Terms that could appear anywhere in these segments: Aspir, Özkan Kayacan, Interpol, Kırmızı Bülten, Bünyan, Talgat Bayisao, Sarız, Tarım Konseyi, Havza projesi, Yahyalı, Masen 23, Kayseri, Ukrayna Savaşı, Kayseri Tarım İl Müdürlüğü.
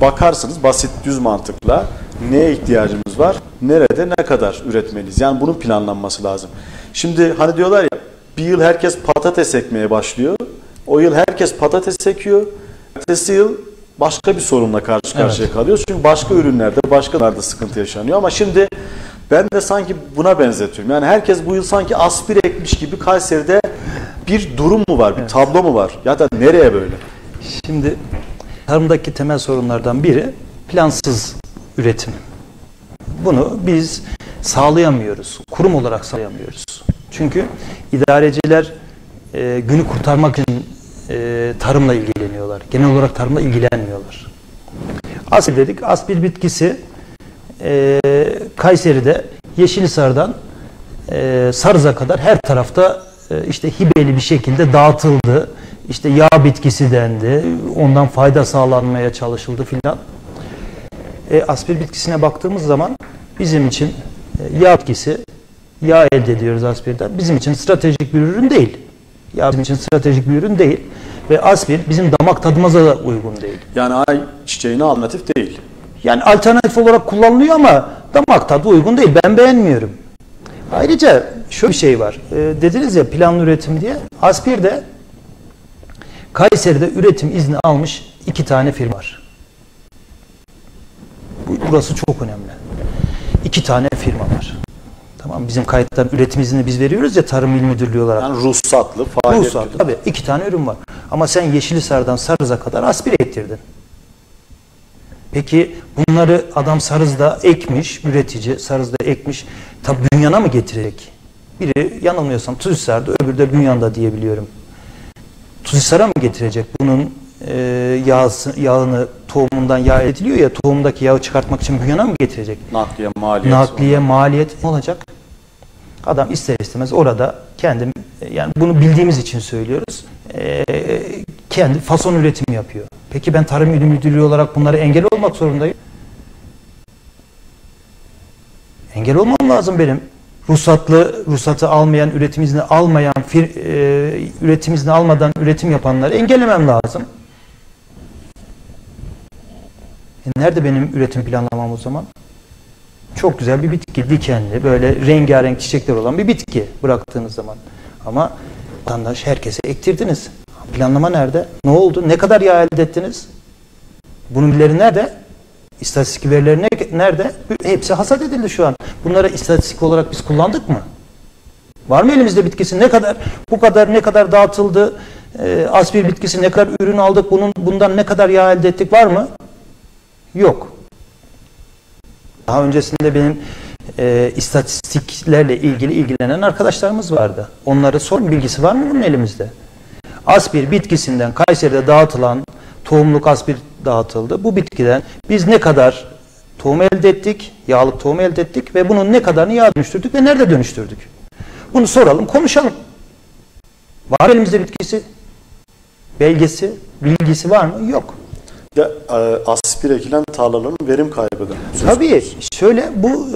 bakarsınız basit düz mantıkla neye ihtiyacımız var, nerede ne kadar üretmeliyiz. Yani bunun planlanması lazım. Şimdi hani diyorlar ya, bir yıl herkes patates ekmeye başlıyor. O yıl herkes patates ekiyor. Ertesi yıl başka bir sorunla karşı karşıya kalıyoruz. Çünkü başka ürünlerde, başkalarda sıkıntı yaşanıyor. Ama şimdi ben de sanki buna benzetiyorum. Yani herkes bu yıl sanki aspir ekmiş gibi Kayseri'de bir durum mu var, bir tablo mu var? Ya da nereye böyle? Şimdi tarımdaki temel sorunlardan biri plansız üretim. Bunu biz sağlayamıyoruz. Kurum olarak sağlayamıyoruz. Çünkü idareciler günü kurtarmak için tarımla ilgileniyorlar. Genel olarak tarımla ilgilenmiyorlar. Aspir dedik. Aspir bitkisi Kayseri'de Yeşilisar'dan Sarız'a kadar her tarafta işte hibeli bir şekilde dağıtıldı. İşte yağ bitkisi dendi. Ondan fayda sağlanmaya çalışıldı filan. Aspir bitkisine baktığımız zaman bizim için yağ bitkisi, yağ elde ediyoruz aspirden. Bizim için stratejik bir ürün değil. Ya bizim için stratejik bir ürün değil ve aspir bizim damak tadımıza da uygun değil. Yani ay çiçeğine alternatif değil. Yani alternatif olarak kullanılıyor ama damak tadı uygun değil. Ben beğenmiyorum. Ayrıca şöyle bir şey var. Dediniz ya planlı üretim diye. Aspir'de Kayseri'de üretim izni almış 2 tane firma var. Burası çok önemli. 2 tane firma var. Tamam, bizim kayıttan üretim izni biz veriyoruz ya Tarım İl Müdürlüğü olarak. Yani ruhsatlı faaliyet. Ruhsatlı. Tabii 2 tane ürün var. Ama sen Yeşilisar'dan Sarız'a kadar aspir ektirdin. Peki bunları adam Sarız'da ekmiş, üretici Sarız'da ekmiş. Tabi Bünyan'a mı getirecek? Biri yanılmıyorsam Tuzhisar'da, öbürü de Bünyan'da diyebiliyorum. Tuzhisar'a mı getirecek? Bunun yağını tohumundan yağ ediliyor ya, tohumdaki yağı çıkartmak için Bünyan'a mı getirecek? Nakliye maliyet. Nakliye maliyet olacak. Adam ister istemez orada kendim, yani bunu bildiğimiz için söylüyoruz, kendi fason üretim yapıyor. Peki ben Tarım İl Müdürlüğü olarak bunlara engel olmak zorundayım. Engel olmam lazım benim. Ruhsatı almayan, üretim izni almayan, üretim izni almadan üretim yapanları engellemem lazım. Nerede benim üretim planlamam o zaman? Çok güzel bir bitki, dikenli, böyle rengarenk çiçekler olan bir bitki bıraktığınız zaman. Ama vatandaş herkese ektirdiniz. Planlama nerede? Ne oldu? Ne kadar yağ elde ettiniz? Bunun bilgileri nerede? İstatistik verileri nerede? Hepsi hasat edildi şu an. Bunlara istatistik olarak biz kullandık mı? Var mı elimizde bitkisi? Ne kadar, bu kadar ne kadar dağıtıldı? Aspir bitkisi ne kadar ürün aldık? Bundan ne kadar yağ elde ettik? Var mı? Yok. Daha öncesinde benim istatistiklerle ilgili ilgilenen arkadaşlarımız vardı. Onları sorun, bilgisi var mı bunun elimizde? Aspir bitkisinden Kayseri'de dağıtılan tohumluk aspir dağıtıldı. Bu bitkiden biz ne kadar tohum elde ettik, yağlık tohum elde ettik ve bunun ne kadarını yağa dönüştürdük ve nerede dönüştürdük? Bunu soralım, konuşalım. Var mı elimizde bitkisi? Belgesi, bilgisi var mı? Yok. Ya, aspir ekilen tarlaların verim kaybıdır. Tabii. Şöyle, bu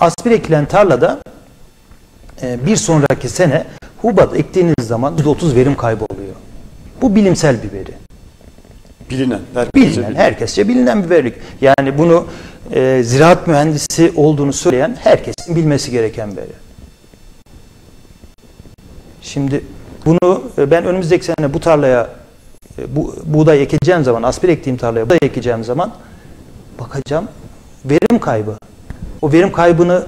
aspir ekilen tarlada bir sonraki sene hubat ektiğiniz zaman %30 verim kaybı oluyor. Bu bilimsel bir veri. Herkesçe bilinen bir veri. Yani bunu ziraat mühendisi olduğunu söyleyen herkesin bilmesi gereken veri. Şimdi bunu ben önümüzdeki sene bu tarlaya buğday ekeceğim zaman, aspir ektiğim tarlaya buğday ekeceğim zaman bakacağım verim kaybı. O verim kaybını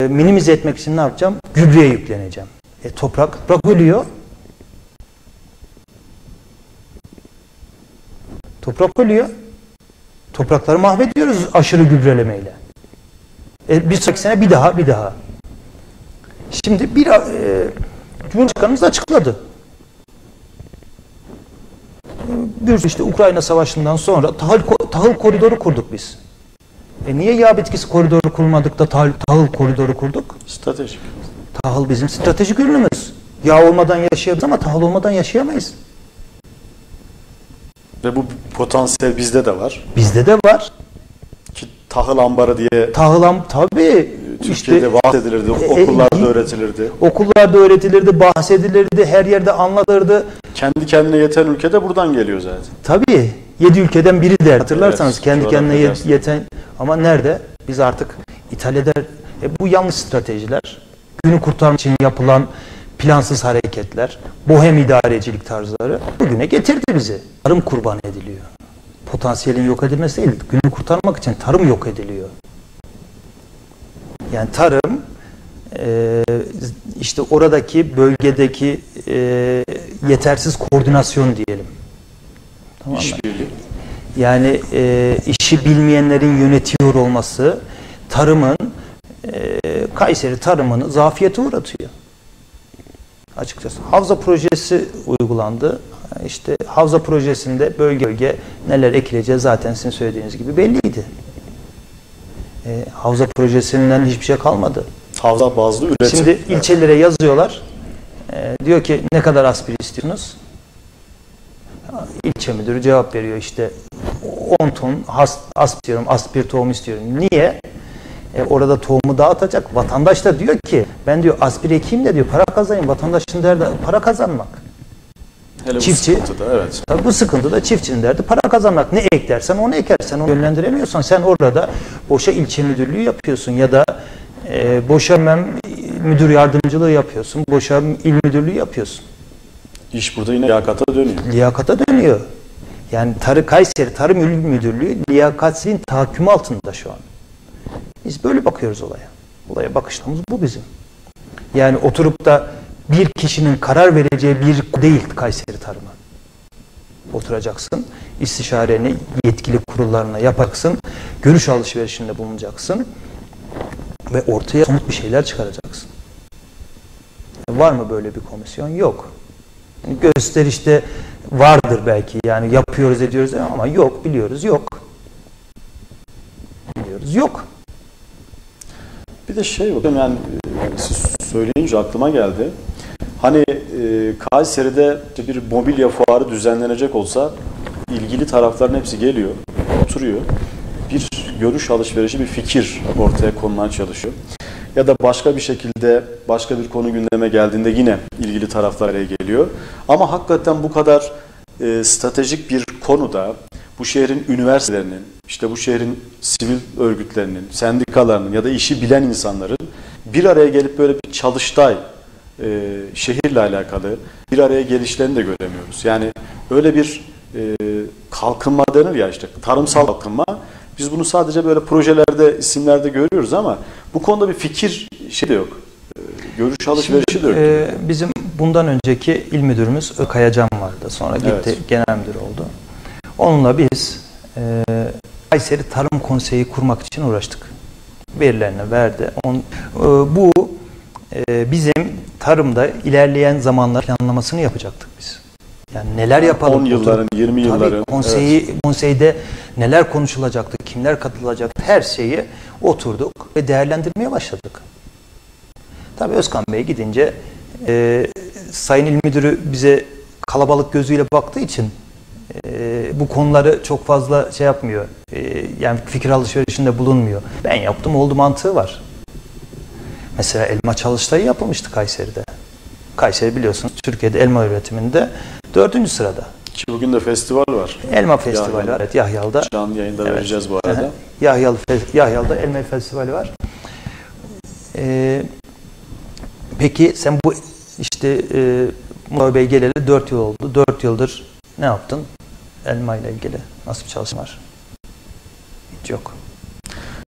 minimize etmek için ne yapacağım? Gübreye yükleneceğim. Toprak ölüyor. Toprak ölüyor. Toprakları mahvediyoruz aşırı gübrelemeyle. Bir sonraki sene bir daha. Şimdi Cumhurbaşkanımız açıkladı. İşte Ukrayna Savaşı'ndan sonra tahıl koridoru kurduk biz. Niye yağ bitkisi koridoru kurmadık da tahıl koridoru kurduk? Stratejik. Tahıl bizim stratejik ürünümüz. Yağ olmadan yaşayabiliriz ama tahıl olmadan yaşayamayız. Ve bu potansiyel bizde de var. Bizde de var. Ki tahıl ambarı diye. Tabii. Türkiye'de bahsedilirdi, okullarda öğretilirdi. Okullarda öğretilirdi, bahsedilirdi, her yerde anlatılırdı. Kendi kendine yeten ülkede buradan geliyor zaten. Tabii. 7 ülkeden biri der. Hatırlarsanız evet, kendi kendine yeten ama nerede? Biz artık ithal eder. Bu yanlış stratejiler. Günü kurtarmak için yapılan plansız hareketler, bohem idarecilik tarzları bugüne getirdi bizi. Tarım kurban ediliyor. Potansiyelin yok edilmesi değil, günü kurtarmak için tarım yok ediliyor. Yani tarım işte oradaki bölgedeki yetersiz koordinasyon diyelim. Tamam mı? Yani işi bilmeyenlerin yönetiyor olması tarımın, Kayseri tarımını zafiyete uğratıyor. Açıkçası Havza projesi uygulandı. İşte Havza projesinde bölge bölge neler ekileceği zaten sizin söylediğiniz gibi belliydi. Havza projesinden hiçbir şey kalmadı. Havza bazlı üretim. Şimdi ilçelere yazıyorlar. Diyor ki ne kadar aspir istiyorsunuz? İlçe müdürü cevap veriyor işte 10 ton aspir tohumu istiyorum. Niye? Orada tohumu dağıtacak. Vatandaş da diyor ki ben diyor aspir ekeyim de diyor para kazanayım. Vatandaşın derdi para kazanmak. Hele çiftçi, bu sıkıntıda, evet. Tabii bu sıkıntıda çiftçinin derdi para kazanmak. Ne eklersen onu ekersen onu yönlendiremiyorsan sen orada boşa ilçe müdürlüğü yapıyorsun ya da boşa müdür yardımcılığı yapıyorsun. Boşa il müdürlüğü yapıyorsun. İş burada yine liyakata dönüyor. Liyakata dönüyor. Yani Kayseri Tarım İl Müdürlüğü liyakatsizliğin tahakkümü altında şu an. Biz böyle bakıyoruz olaya. Olaya bakışımız bu bizim. Yani oturup da bir kişinin karar vereceği bir değil Kayseri tarımı. Oturacaksın, istişareni yetkili kurullarına yapacaksın, görüş alışverişinde bulunacaksın ve ortaya somut bir şeyler çıkaracaksın. Var mı böyle bir komisyon? Yok. Yani gösterişte vardır belki. Yani yapıyoruz ediyoruz ama yok, biliyoruz yok. Biliyoruz yok. Bir de şey bakın yani siz söyleyince aklıma geldi. Hani Kayseri'de bir mobilya fuarı düzenlenecek olsa ilgili tarafların hepsi geliyor, oturuyor. Bir görüş alışverişi, bir fikir ortaya konmaya çalışıyor. Ya da başka bir şekilde başka bir konu gündeme geldiğinde yine ilgili taraflar araya geliyor. Ama hakikaten bu kadar stratejik bir konuda bu şehrin üniversitelerinin, işte bu şehrin sivil örgütlerinin, sendikalarının ya da işi bilen insanların bir araya gelip böyle bir çalıştay şehirle alakalı bir araya gelişlerini de göremiyoruz. Yani öyle bir kalkınma denir ya işte tarımsal kalkınma. Biz bunu sadece böyle projelerde, isimlerde görüyoruz ama bu konuda bir fikir şey de yok. Görüş alışverişi de yok. Bizim bundan önceki il müdürümüz Özkan Kayacan vardı. Sonra gitti, evet. Genel müdür oldu. Onunla biz Kayseri Tarım Konseyi kurmak için uğraştık. Verilerini verdi. Bu bizim tarımda ilerleyen zamanlar planlamasını yapacaktık biz. Yani neler yapalım? 10 yılların, 20 yılların. Konseyi, evet. Konseyde neler konuşulacaktı, kimler katılacaktı her şeyi oturduk ve değerlendirmeye başladık. Tabii Özkan Bey gidince Sayın İl Müdürü bize kalabalık gözüyle baktığı için bu konuları çok fazla şey yapmıyor. Yani fikir alışverişinde bulunmuyor. Ben yaptım oldu mantığı var. Mesela elma çalıştayı yapılmıştı Kayseri'de. Kayseri biliyorsunuz Türkiye'de elma üretiminde 4. sırada. Ki bugün de festival var. Elma festivali var. Evet, Yahyalı'da. Canlı yayında evet. Vereceğiz bu arada. Yahyalı'da elma festivali var. Peki sen bu işte Mustafa Bey geleli 4 yıl oldu. 4 yıldır ne yaptın? Elma ile ilgili nasıl bir çalışma var? Hiç yok.